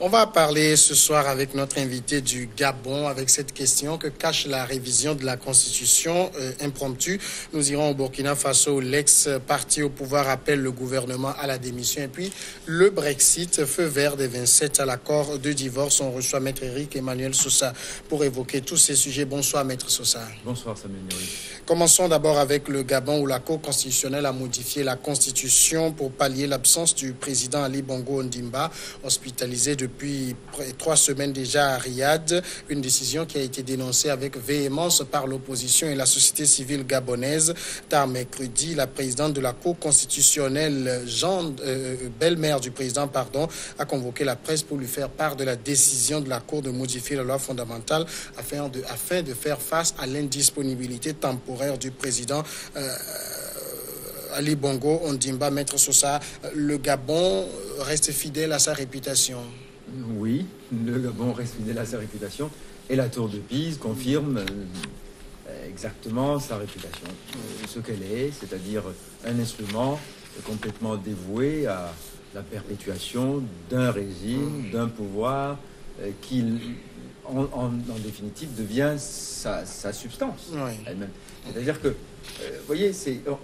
On va parler ce soir avec notre invité du Gabon, avec cette question que cache la révision de la Constitution impromptue. Nous irons au Burkina Faso où l'ex-parti au pouvoir appelle le gouvernement à la démission. Et puis le Brexit, feu vert des 27 à l'accord de divorce. On reçoit Maître Eric Emmanuel Sosa pour évoquer tous ces sujets. Bonsoir Maître Sosa. Bonsoir Samuel Nyori. Commençons d'abord avec le Gabon où la Cour constitutionnelle a modifié la Constitution pour pallier l'absence du président Ali Bongo Ondimba, hospitalisé depuis 3 semaines déjà à Riyad, une décision qui a été dénoncée avec véhémence par l'opposition et la société civile gabonaise. Tard mercredi, la présidente de la Cour constitutionnelle, belle-mère du président, a convoqué la presse pour lui faire part de la décision de la Cour de modifier la loi fondamentale afin de faire face à l'indisponibilité temporaire du président Ali Bongo Ondimba. Maître Sosa, le Gabon reste fidèle à sa réputation. Oui, le Gabon reste fidèle à sa réputation et la tour de Pise confirme exactement sa réputation, ce qu'elle est, c'est-à-dire un instrument complètement dévoué à la perpétuation d'un régime, d'un pouvoir qui, en définitive, devient sa substance elle-même. C'est-à-dire que, vous voyez,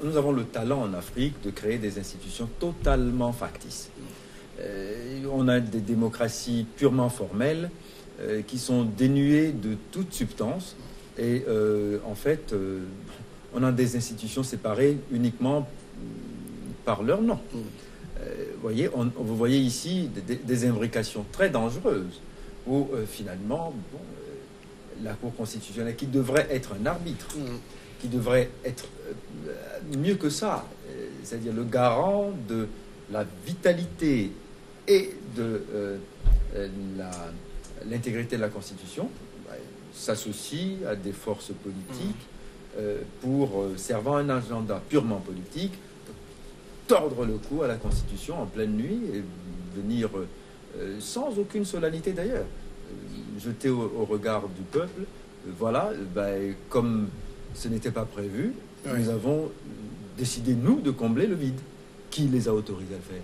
nous avons le talent en Afrique de créer des institutions totalement factices. On a des démocraties purement formelles qui sont dénuées de toute substance et en fait on a des institutions séparées uniquement par leur nom. Voyez, vous voyez ici des imbrications très dangereuses où finalement la Cour constitutionnelle qui devrait être un arbitre, qui devrait être mieux que ça, c'est-à-dire le garant de la vitalité et de l'intégrité de la Constitution, s'associe à des forces politiques servant un agenda purement politique, tordre le cou à la Constitution en pleine nuit et venir, sans aucune solennité d'ailleurs, jeter au regard du peuple, voilà, comme ce n'était pas prévu, nous avons décidé, nous, de combler le vide. Qui les a autorisés à le faire?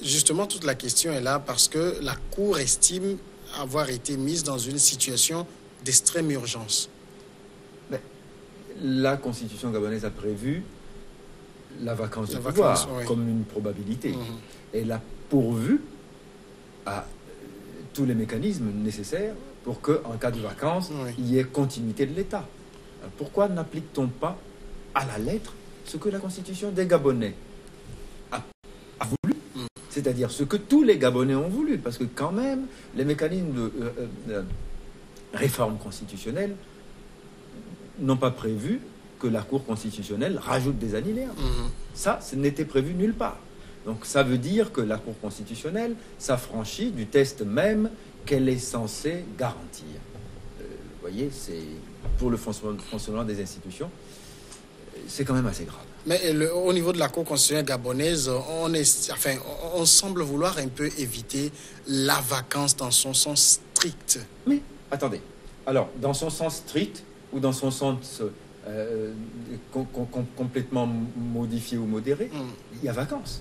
Justement, toute la question est là parce que la Cour estime avoir été mise dans une situation d'extrême urgence. Mais la Constitution gabonaise a prévu la vacance du pouvoir comme une probabilité. Elle a pourvu à tous les mécanismes nécessaires pour qu'en cas de vacance, il y ait continuité de l'État. Pourquoi n'applique-t-on pas à la lettre ce que la Constitution des Gabonais a voulu, c'est-à-dire ce que tous les Gabonais ont voulu, parce que quand même, les mécanismes de réforme constitutionnelle n'ont pas prévu que la Cour constitutionnelle rajoute des alinéas. Ça, ce n'était prévu nulle part. Donc ça veut dire que la Cour constitutionnelle s'affranchit du test même qu'elle est censée garantir. Vous voyez, c'est pour le fonctionnement des institutions, c'est quand même assez grave. Mais au niveau de la Cour constitutionnelle gabonaise, on semble vouloir un peu éviter la vacance dans son sens strict. Mais attendez, alors dans son sens strict ou dans son sens complètement modifié ou modéré, il y a vacance.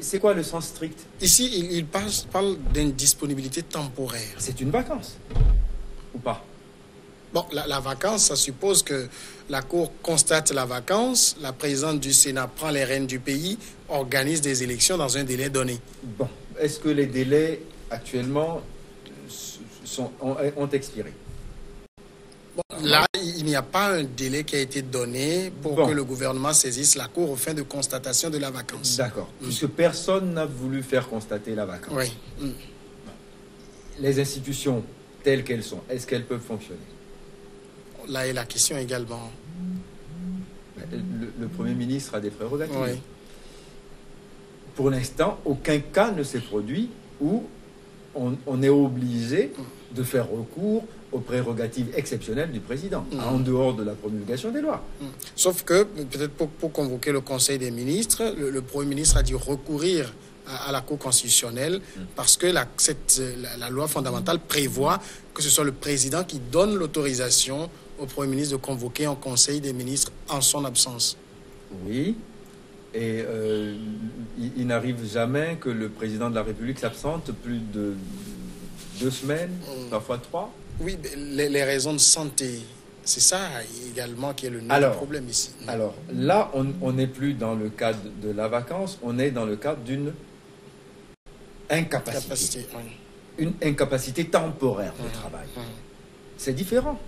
C'est quoi le sens strict? Ici, il parle d'indisponibilité temporaire. C'est une vacance ou pas? Bon, la vacance, ça suppose que la Cour constate la vacance, la présidente du Sénat prend les rênes du pays, organise des élections dans un délai donné. Bon, est-ce que les délais actuellement ont expiré? Bon, là, il n'y a pas un délai qui a été donné pour que le gouvernement saisisse la Cour aux fins de constatation de la vacance. D'accord, puisque personne n'a voulu faire constater la vacance. Oui. Les institutions telles qu'elles sont, est-ce qu'elles peuvent fonctionner? Là est la question également. Le Premier ministre a des prérogatives. Oui. Pour l'instant, aucun cas ne s'est produit où on est obligé de faire recours aux prérogatives exceptionnelles du président, en dehors de la promulgation des lois. Sauf que, peut-être pour convoquer le Conseil des ministres, le Premier ministre a dû recourir à la Cour constitutionnelle parce que la loi fondamentale prévoit que ce soit le président qui donne l'autorisation au Premier ministre de convoquer un Conseil des ministres en son absence. Oui, Et il n'arrive jamais que le président de la République s'absente plus de 2 semaines, parfois 3. Oui, les raisons de santé, c'est ça également qui est le problème ici. Alors là, on n'est plus dans le cadre de la vacance, on est dans le cadre d'une incapacité. Une incapacité temporaire de travail. C'est différent.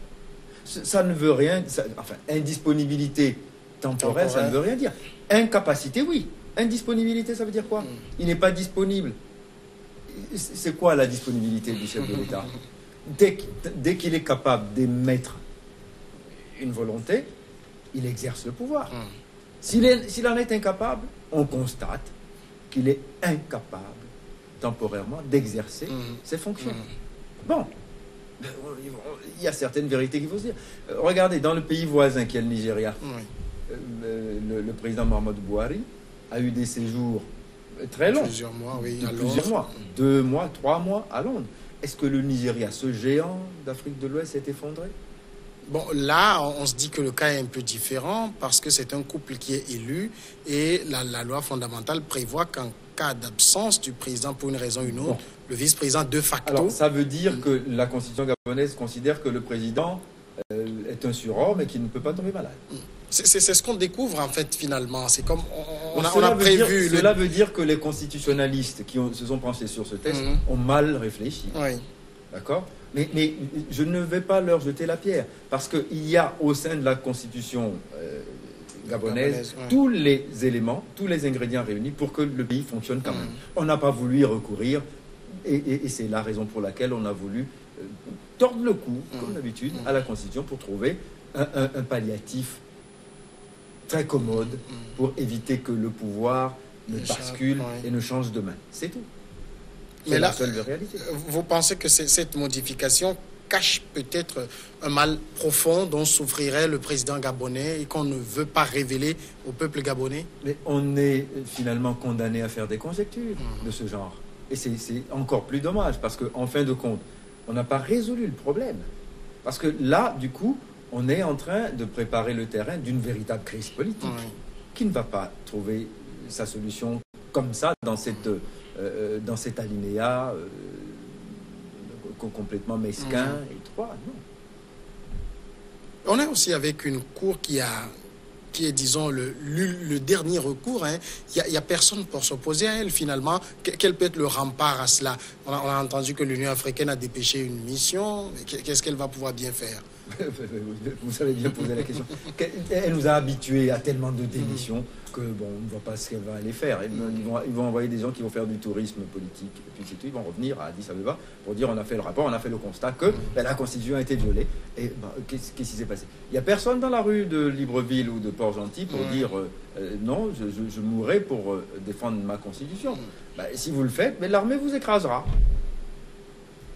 Ça ne veut rien... Enfin, indisponibilité temporaire, ça ne veut rien dire. Incapacité, oui. Indisponibilité, ça veut dire quoi? Il n'est pas disponible. C'est quoi la disponibilité du chef de l'État? Dès qu'il est capable d'émettre une volonté, il exerce le pouvoir. S'il en est incapable, on constate qu'il est incapable temporairement d'exercer ses fonctions. Bon, il y a certaines vérités qu'il faut se dire. Regardez, dans le pays voisin qui est le Nigeria, le président Mahamadou Buhari a eu des séjours très longs. Plusieurs mois, oui. Plusieurs mois. 2 mois, 3 mois à Londres. Est-ce que le Nigeria, ce géant d'Afrique de l'Ouest, s'est effondré? Bon, là, on se dit que le cas est un peu différent parce que c'est un couple qui est élu et la loi fondamentale prévoit qu'en cas d'absence du président pour une raison ou une autre, le vice-président de facto... Alors, ça veut dire que la constitution gabonaise considère que le président est un surhomme et qu'il ne peut pas tomber malade. C'est ce qu'on découvre, en fait, finalement. C'est comme on a prévu... Cela veut dire que les constitutionnalistes qui se sont penchés sur ce texte ont mal réfléchi. Oui. D'accord? Mais je ne vais pas leur jeter la pierre, parce qu'il y a au sein de la constitution gabonaise tous les éléments, tous les ingrédients réunis pour que le pays fonctionne quand même. On n'a pas voulu y recourir, et c'est la raison pour laquelle on a voulu tordre le cou, comme d'habitude, à la constitution pour trouver un palliatif très commode pour éviter que le pouvoir ne bascule et ne change de main. C'est tout. Mais là, vous pensez que cette modification cache peut-être un mal profond dont souffrirait le président gabonais et qu'on ne veut pas révéler au peuple gabonais? Mais on est finalement condamné à faire des conjectures de ce genre. Et c'est encore plus dommage parce qu'en fin de compte, on n'a pas résolu le problème. Parce que là, du coup, on est en train de préparer le terrain d'une véritable crise politique qui ne va pas trouver sa solution comme ça dans cet alinéa complètement mesquin et étroit. On est aussi avec une cour qui est, disons, le dernier recours. Il n'y a personne pour s'opposer à elle, finalement. Quel peut être le rempart à cela? On a entendu que l'Union africaine a dépêché une mission. Qu'est-ce qu'elle va pouvoir bien faire? Vous avez bien posé la question. Elle nous a habitués à tellement de démissions que, bon, on ne voit pas ce qu'elle va aller faire. Ils vont envoyer des gens qui vont faire du tourisme politique. Et puis, c'est tout. Ils vont revenir à Addis Abeba pour dire on a fait le rapport, on a fait le constat que la Constitution a été violée. Et bah, qu'est-ce qui s'est passé? Il n'y a personne dans la rue de Libreville ou de Port-Gentil pour dire non, je mourrai pour défendre ma Constitution. Bah, si vous le faites, l'armée vous écrasera.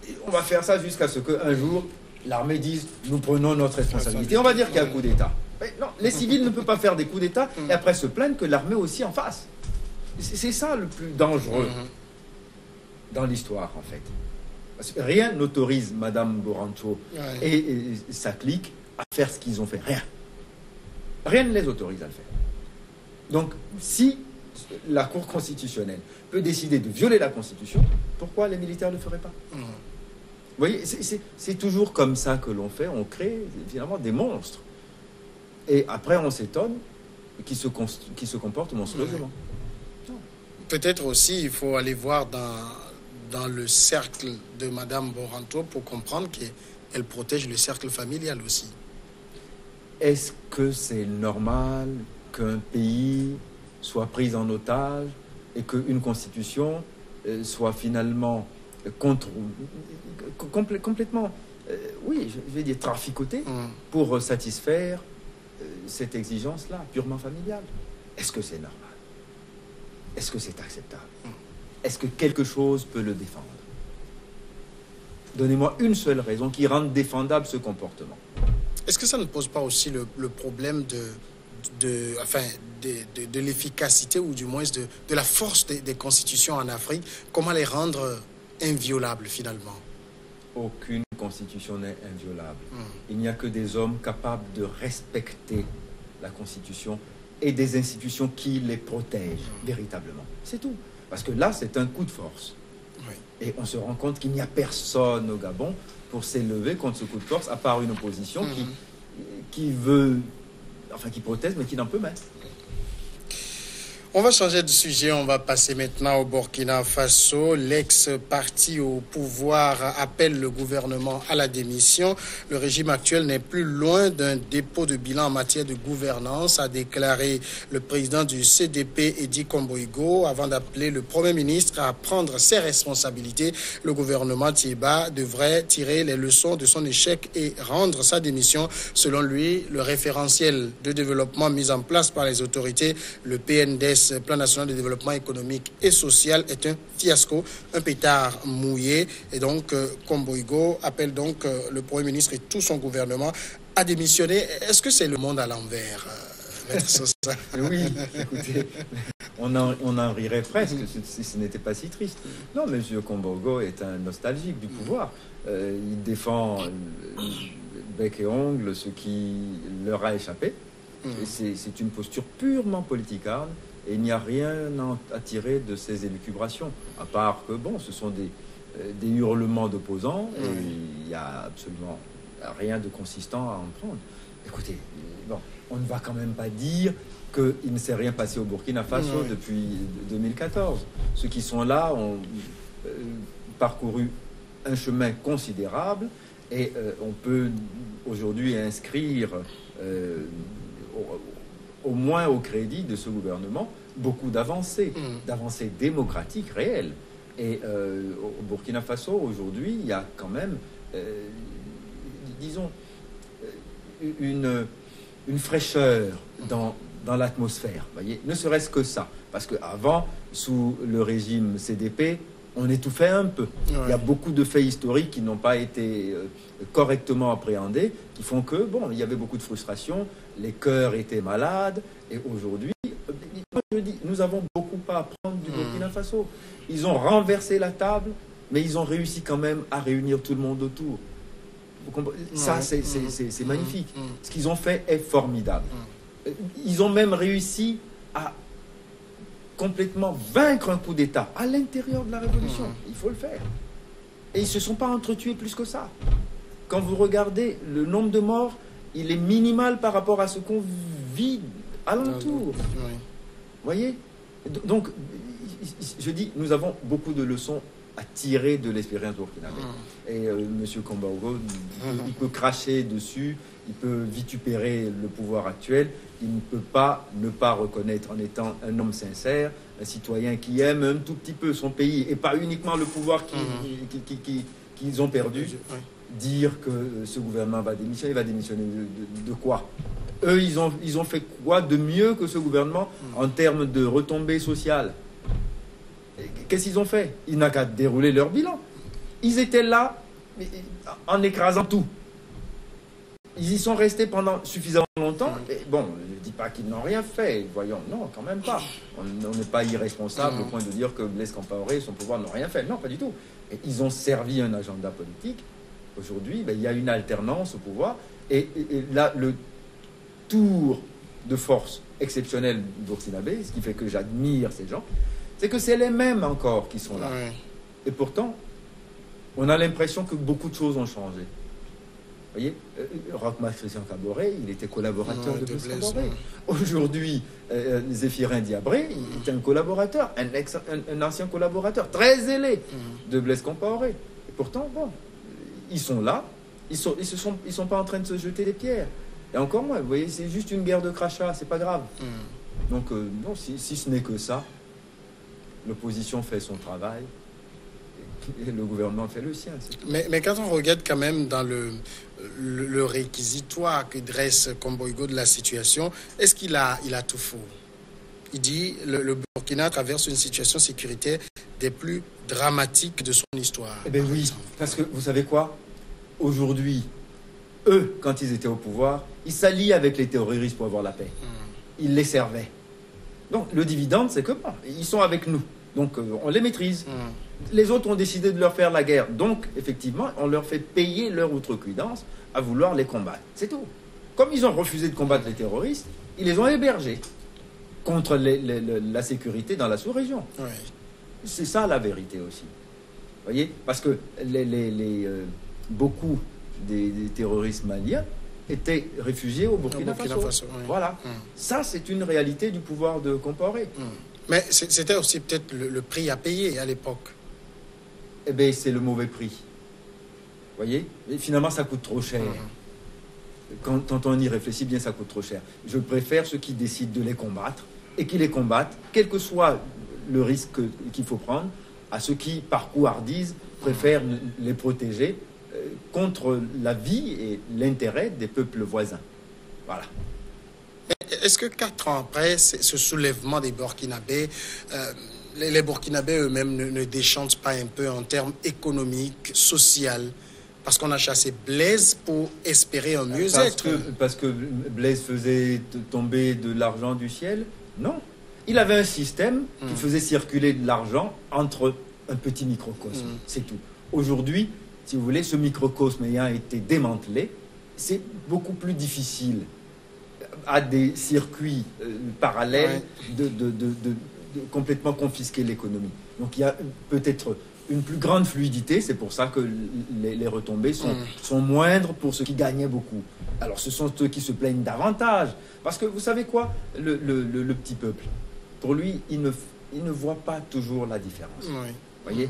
Et on va faire ça jusqu'à ce qu'un jour... l'armée dise, nous prenons notre responsabilité. On va dire qu'il y a un coup d'État. Non, les civils ne peuvent pas faire des coups d'État et après se plaindre que l'armée aussi en fasse. C'est ça le plus dangereux dans l'histoire, en fait. Parce que rien n'autorise Mme Borancho et sa clique à faire ce qu'ils ont fait. Rien. Rien ne les autorise à le faire. Donc, si la Cour constitutionnelle peut décider de violer la Constitution, pourquoi les militaires ne le feraient pas ? Vous voyez, c'est toujours comme ça que l'on fait. On crée finalement des monstres. Et après, on s'étonne qu'ils se comportent monstrueusement. Peut-être aussi, il faut aller voir dans le cercle de Mme Borancho pour comprendre qu'elle protège le cercle familial aussi. Est-ce que c'est normal qu'un pays soit pris en otage et qu'une constitution soit finalement... complètement, oui, je vais dire traficoté pour satisfaire cette exigence-là, purement familiale. Est-ce que c'est normal? Est-ce que c'est acceptable? Est-ce que quelque chose peut le défendre? Donnez-moi une seule raison qui rende défendable ce comportement. Est-ce que ça ne pose pas aussi le problème de l'efficacité ou du moins de la force des constitutions en Afrique? Comment les rendre inviolable finalement? Aucune constitution n'est inviolable. Il n'y a que des hommes capables de respecter la constitution et des institutions qui les protègent véritablement. C'est tout. Parce que là, c'est un coup de force. Oui. Et on se rend compte qu'il n'y a personne au Gabon pour s'élever contre ce coup de force, à part une opposition qui veut... Enfin, qui proteste, mais qui n'en peut pas. On va changer de sujet, on va passer maintenant au Burkina Faso. L'ex-parti au pouvoir appelle le gouvernement à la démission. Le régime actuel n'est plus loin d'un dépôt de bilan en matière de gouvernance, a déclaré le président du CDP, Eddie Komboïgo, avant d'appeler le Premier ministre à prendre ses responsabilités. Le gouvernement Thieba devrait tirer les leçons de son échec et rendre sa démission. Selon lui, le référentiel de développement mis en place par les autorités, le PNDES, ce plan national de développement économique et social, est un fiasco, un pétard mouillé. Et donc, Komboïgo appelle donc le Premier ministre et tout son gouvernement à démissionner. Est-ce que c'est le monde à l'envers, Maître Sosa? Oui, écoutez, on en rirait presque si ce n'était pas si triste. Non, M. Komboïgo est un nostalgique du pouvoir. Il défend bec et ongle ce qui leur a échappé. C'est une posture purement politicarde. Et il n'y a rien à tirer de ces élucubrations, à part que, bon, ce sont des hurlements d'opposants, et il n'y a absolument rien de consistant à en prendre. Écoutez, bon, on ne va quand même pas dire qu'il ne s'est rien passé au Burkina Faso depuis 2014. Ceux qui sont là ont parcouru un chemin considérable, et on peut aujourd'hui inscrire... au moins au crédit de ce gouvernement, beaucoup d'avancées, d'avancées démocratiques réelles. Et au Burkina Faso, aujourd'hui, il y a quand même, disons, une fraîcheur dans l'atmosphère, voyez, ne serait-ce que ça. Parce qu'avant, sous le régime CDP, on étouffait un peu. Ouais. Il y a beaucoup de faits historiques qui n'ont pas été correctement appréhendés, qui font que, bon, il y avait beaucoup de frustration, les cœurs étaient malades, et aujourd'hui, je dis, nous avons beaucoup à apprendre du Burkina Faso. Ils ont renversé la table, mais ils ont réussi quand même à réunir tout le monde autour. Ça, c'est magnifique. Ce qu'ils ont fait est formidable. Ils ont même réussi à complètement vaincre un coup d'État à l'intérieur de la révolution. Il faut le faire. Et ils ne se sont pas entretués plus que ça. Quand vous regardez le nombre de morts, il est minimal par rapport à ce qu'on vit alentour. Oui. Vous voyez? Donc, je dis, nous avons beaucoup de leçons à tirer de l'expérience burkinabé. Et M. Komboïgo, il peut cracher dessus, il peut vitupérer le pouvoir actuel, il ne peut pas ne pas reconnaître, en étant un homme sincère, un citoyen qui aime un tout petit peu son pays, et pas uniquement le pouvoir qu'ils ont perdu, dire que ce gouvernement va démissionner. Il va démissionner de quoi? Eux, ils ont fait quoi de mieux que ce gouvernement en termes de retombées sociales? Qu'est-ce qu'ils ont fait? Ils n'ont qu'à dérouler leur bilan. Ils étaient là en écrasant tout. Ils y sont restés pendant suffisamment longtemps. Et bon, je ne dis pas qu'ils n'ont rien fait. Voyons, non, quand même pas. On n'est pas irresponsable au point de dire que Blaise Compaoré et son pouvoir n'ont rien fait. Non, pas du tout. Et ils ont servi un agenda politique. Aujourd'hui, ben, il y a une alternance au pouvoir. Et là, le tour de force exceptionnel burkinabé, ce qui fait que j'admire ces gens, c'est que c'est les mêmes encore qui sont là. Ouais. Et pourtant, on a l'impression que beaucoup de choses ont changé. Vous voyez, Roch Marc Christian Kaboré, il était collaborateur de Blaise Compaoré. Aujourd'hui, Zéphirin Diabré, il est un collaborateur, un ancien collaborateur, très zélé de Blaise Compaoré. Et pourtant, bon, ils sont là, ils sont pas en train de se jeter des pierres. Et encore moins, vous voyez, c'est juste une guerre de crachats, c'est pas grave. Donc, non, si ce n'est que ça, l'opposition fait son travail et le gouvernement fait le sien. Mais quand on regarde quand même dans le réquisitoire que dresse Komboïgo de la situation, est-ce qu'il a tout faux? Il dit que le Burkina traverse une situation sécuritaire des plus dramatiques de son histoire. Eh bien oui, parce que vous savez quoi? Aujourd'hui, eux, quand ils étaient au pouvoir, ils s'allient avec les terroristes pour avoir la paix. Ils les servaient. Donc, le dividende, c'est que, bon, ils sont avec nous. Donc, on les maîtrise. Les autres ont décidé de leur faire la guerre. Donc, effectivement, on leur fait payer leur outrecuidance à vouloir les combattre. C'est tout. Comme ils ont refusé de combattre les terroristes, ils les ont hébergés. contre la sécurité dans la sous-région. Ouais. C'est ça la vérité aussi. Vous voyez, parce que beaucoup des terroristes maliens étaient réfugiés au Burkina Faso. Oui. Voilà. Ça, c'est une réalité du pouvoir de Compaoré. Mais c'était aussi peut-être le prix à payer à l'époque. Eh bien, c'est le mauvais prix. Vous voyez, et finalement, ça coûte trop cher. Quand on y réfléchit bien, ça coûte trop cher. Je préfère ceux qui décident de les combattre et qui les combattent, quel que soit le risque qu'il faut prendre, à ceux qui, par couardise, préfèrent les protéger contre la vie et l'intérêt des peuples voisins. Voilà. Est-ce que 4 ans après ce soulèvement des Burkinabés, les Burkinabés eux-mêmes ne déchantent pas un peu en termes économiques, sociaux, parce qu'on a chassé Blaise pour espérer un mieux-être? Parce que Blaise faisait tomber de l'argent du ciel? Non. Il avait un système qui faisait circuler de l'argent entre un petit microcosme. C'est tout. Aujourd'hui, si vous voulez, ce microcosme ayant été démantelé, c'est beaucoup plus difficile à des circuits parallèles de complètement confisquer l'économie. Donc il y a peut-être une plus grande fluidité, c'est pour ça que les retombées sont moindres pour ceux qui gagnaient beaucoup. Alors ce sont ceux qui se plaignent davantage, parce que vous savez quoi, le petit peuple, pour lui, il ne voit pas toujours la différence. Oui. Vous voyez,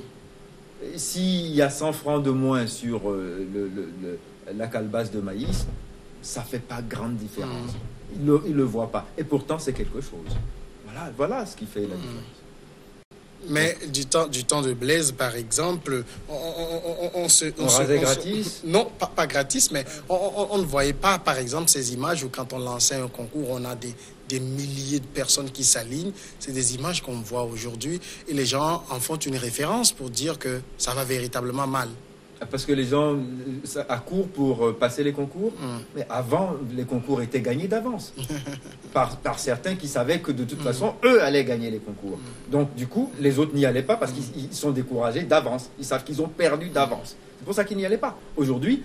s'il y a 100 francs de moins sur la calebasse de maïs, ça ne fait pas grande différence. Il ne le voit pas. Et pourtant, c'est quelque chose. Voilà ce qui fait la différence. Mais du temps de Blaise, par exemple, on rasait gratis? Non, pas gratis, mais on ne voyait pas, par exemple, ces images où quand on lançait un concours, on a des milliers de personnes qui s'alignent. C'est des images qu'on voit aujourd'hui. Et les gens en font une référence pour dire que ça va véritablement mal. Parce que les gens accourent pour passer les concours. Mais avant, les concours étaient gagnés d'avance. par certains qui savaient que de toute façon, eux allaient gagner les concours. Donc du coup, les autres n'y allaient pas parce qu'ils sont découragés d'avance. Ils savent qu'ils ont perdu d'avance. C'est pour ça qu'ils n'y allaient pas. Aujourd'hui,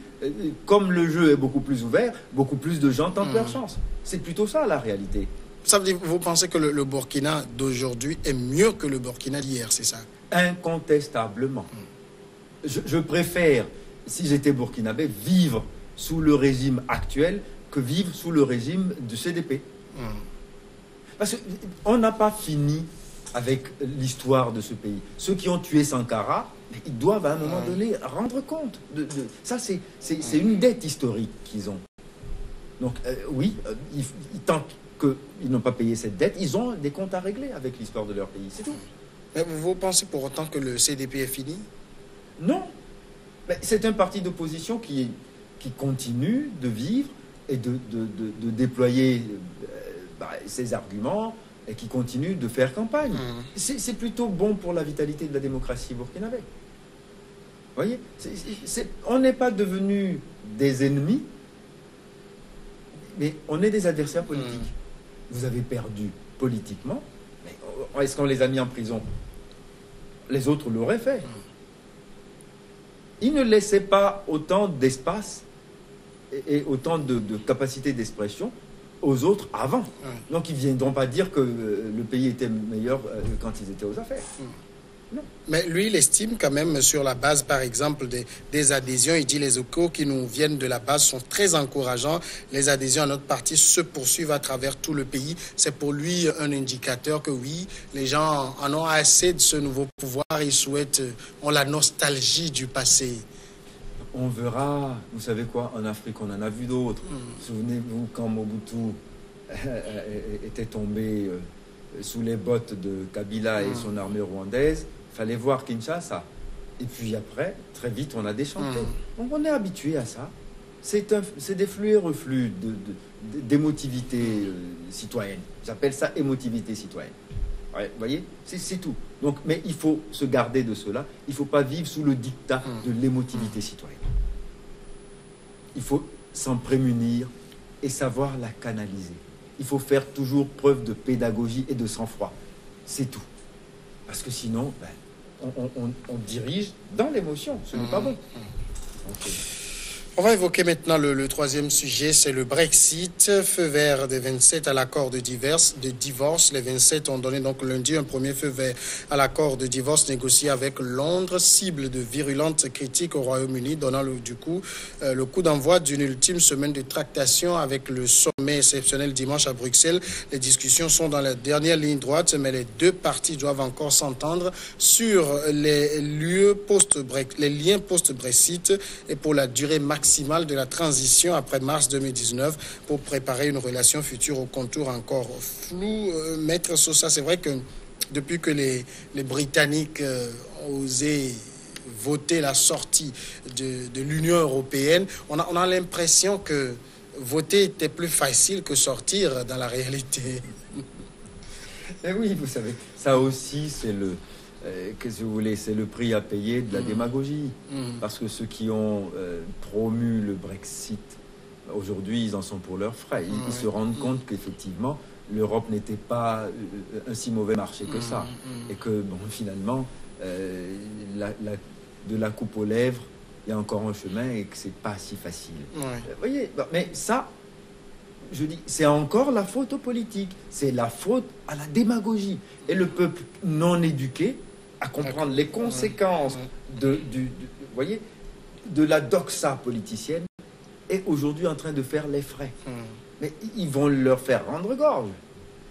comme le jeu est beaucoup plus ouvert, beaucoup plus de gens tentent leur chance. C'est plutôt ça la réalité. Ça veut dire, vous pensez que le Burkina d'aujourd'hui est mieux que le Burkina d'hier, c'est ça? Incontestablement. Je préfère, si j'étais burkinabé, vivre sous le régime actuel que vivre sous le régime du CDP. Parce qu'on n'a pas fini avec l'histoire de ce pays. Ceux qui ont tué Sankara, ils doivent à un moment donné rendre compte. Ça, c'est une dette historique qu'ils ont. Donc oui, tant qu'ils n'ont pas payé cette dette, ils ont des comptes à régler avec l'histoire de leur pays. C'est tout. Mais vous pensez pour autant que le CDP est fini ? Non, c'est un parti d'opposition qui continue de vivre et de déployer ses arguments et qui continue de faire campagne. C'est plutôt bon pour la vitalité de la démocratie burkinabé. Vous voyez, on n'est pas devenus des ennemis, mais on est des adversaires politiques. Vous avez perdu politiquement, mais est-ce qu'on les a mis en prison? Les autres l'auraient fait. Il ne laissait pas autant d'espace et autant de capacité d'expression aux autres avant. Donc ils ne viendront pas dire que le pays était meilleur quand ils étaient aux affaires. Non. Mais lui, il estime quand même sur la base, par exemple, des adhésions. Il dit les échos qui nous viennent de la base sont très encourageants. Les adhésions à notre parti se poursuivent à travers tout le pays. C'est pour lui un indicateur que oui, les gens en ont assez de ce nouveau pouvoir. Ils souhaitent, ont la nostalgie du passé. On verra, vous savez quoi, en Afrique, on en a vu d'autres. Souvenez-vous quand Mobutu était tombé sous les bottes de Kabila et son armée rwandaise. Fallait voir Kinshasa. Et puis après, très vite, on a déchanté. Donc on est habitué à ça. C'est des flux et reflux d'émotivité citoyenne. J'appelle ça émotivité citoyenne. Vous voyez, c'est tout. Donc, mais il faut se garder de cela. Il ne faut pas vivre sous le dictat de l'émotivité citoyenne. Il faut s'en prémunir et savoir la canaliser. Il faut faire toujours preuve de pédagogie et de sang-froid. C'est tout. Parce que sinon, on dirige dans l'émotion. Ce n'est pas bon. Okay. On va évoquer maintenant le troisième sujet, c'est le Brexit. Feu vert des 27 à l'accord de divorce. Les 27 ont donné donc lundi un premier feu vert à l'accord de divorce négocié avec Londres, cible de virulentes critiques au Royaume-Uni, donnant le coup d'envoi d'une ultime semaine de tractation avec le sommet exceptionnel dimanche à Bruxelles. Les discussions sont dans la dernière ligne droite, mais les deux parties doivent encore s'entendre sur les liens post-Brexit et pour la durée maximale de la transition après mars 2019 pour préparer une relation future aux contours encore flous. Maître Sosa, c'est vrai que depuis que les Britanniques ont osé voter la sortie de l'Union européenne, on a l'impression que voter était plus facile que sortir dans la réalité. Et oui, vous savez, ça aussi, c'est le... qu'est-ce que vous voulez, c'est le prix à payer de la démagogie. Parce que ceux qui ont promu le Brexit, aujourd'hui, ils en sont pour leurs frais. Ils se rendent compte qu'effectivement, l'Europe n'était pas un si mauvais marché que ça. Et que, bon, finalement, de la coupe aux lèvres, il y a encore un chemin et que c'est pas si facile. Vous voyez, mais ça... Je dis, c'est encore la faute aux politiques, c'est la faute à la démagogie. Et le peuple non éduqué à comprendre les conséquences de la doxa politicienne est aujourd'hui en train de faire les frais. Mais ils vont leur faire rendre gorge,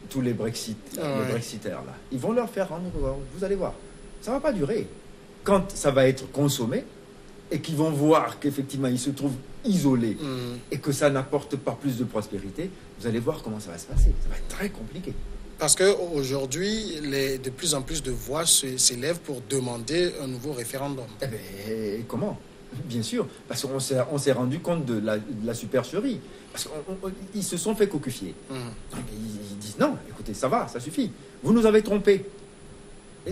tous les brexitaires là. Ils vont leur faire rendre gorge, vous allez voir. Ça ne va pas durer. Quand ça va être consommé et qu'ils vont voir qu'effectivement ils se trouvent isolé et que ça n'apporte pas plus de prospérité, vous allez voir comment ça va se passer. Ça va être très compliqué. Parce qu'aujourd'hui, de plus en plus de voix s'élèvent pour demander un nouveau référendum. Eh bien, comment? Bien sûr, parce qu'on s'est rendu compte de la supercherie. Parce qu'ils se sont fait cocufier. Ils disent non, écoutez, ça va, ça suffit. Vous nous avez trompés.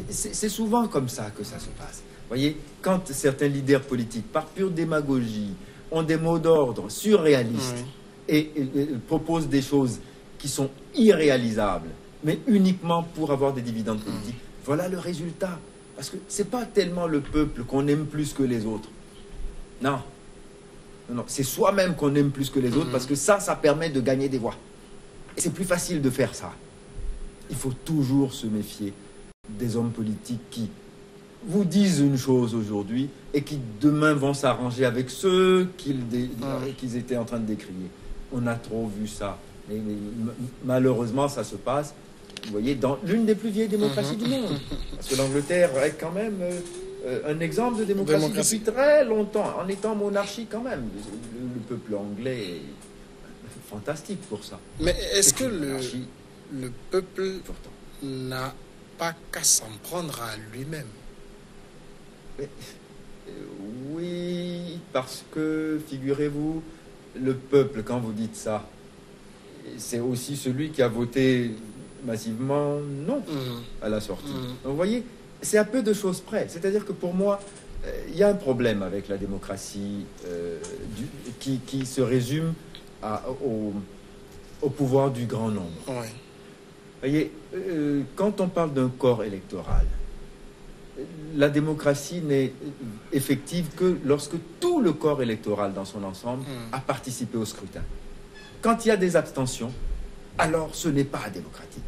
C'est souvent comme ça que ça se passe. Vous voyez, quand certains leaders politiques, par pure démagogie, ont des mots d'ordre surréalistes et proposent des choses qui sont irréalisables, mais uniquement pour avoir des dividendes politiques. Voilà le résultat. Parce que c'est pas tellement le peuple qu'on aime plus que les autres. Non. Non, c'est soi-même qu'on aime plus que les autres parce que ça permet de gagner des voix. Et c'est plus facile de faire ça. Il faut toujours se méfier des hommes politiques qui vous disent une chose aujourd'hui et qui demain vont s'arranger avec ceux qu'ils étaient en train de décrier. On a trop vu ça. Et malheureusement, ça se passe, vous voyez, dans l'une des plus vieilles démocraties du monde. Parce que l'Angleterre est quand même un exemple de démocratie depuis très longtemps, en étant monarchie quand même. Le peuple anglais est fantastique pour ça. Mais est-ce que le peuple n'a pas qu'à s'en prendre à lui-même? Oui, parce que, figurez-vous, le peuple, quand vous dites ça, c'est aussi celui qui a voté massivement non à la sortie. Donc, vous voyez, c'est à peu de choses près. C'est-à-dire que pour moi, il y a un problème avec la démocratie qui se résume au pouvoir du grand nombre. Oui. Vous voyez, quand on parle d'un corps électoral, la démocratie n'est effective que lorsque tout le corps électoral dans son ensemble a participé au scrutin. Quand il y a des abstentions, alors ce n'est pas démocratique.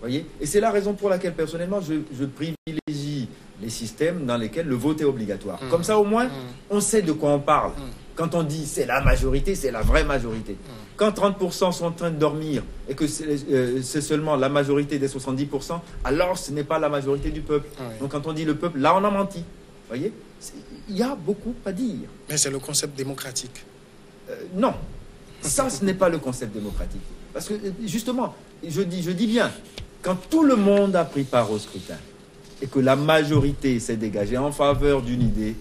Voyez, et c'est la raison pour laquelle, personnellement, je privilégie les systèmes dans lesquels le vote est obligatoire. Comme ça, au moins, on sait de quoi on parle. Quand on dit « c'est la majorité », c'est la vraie majorité. Quand 30% sont en train de dormir et que c'est seulement la majorité des 70%, alors ce n'est pas la majorité du peuple. Donc quand on dit le peuple, là on a menti. Vous voyez, il y a beaucoup à dire. Mais c'est le concept démocratique. Non, ça ce n'est pas le concept démocratique. Parce que justement, je dis bien, quand tout le monde a pris part au scrutin et que la majorité s'est dégagée en faveur d'une idée,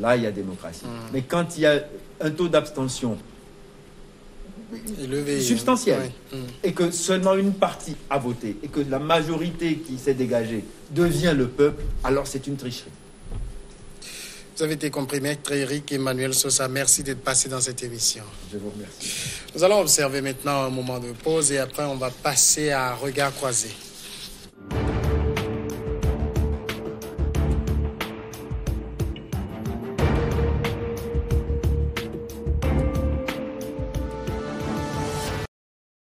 là il y a démocratie. Mais quand il y a un taux d'abstention substantielle, et que seulement une partie a voté, et que la majorité qui s'est dégagée devient le peuple, alors c'est une tricherie. Vous avez été compris, maître Eric Emmanuel Sosa. Merci d'être passé dans cette émission. Je vous remercie. Nous allons observer maintenant un moment de pause et après on va passer à Regard croisé.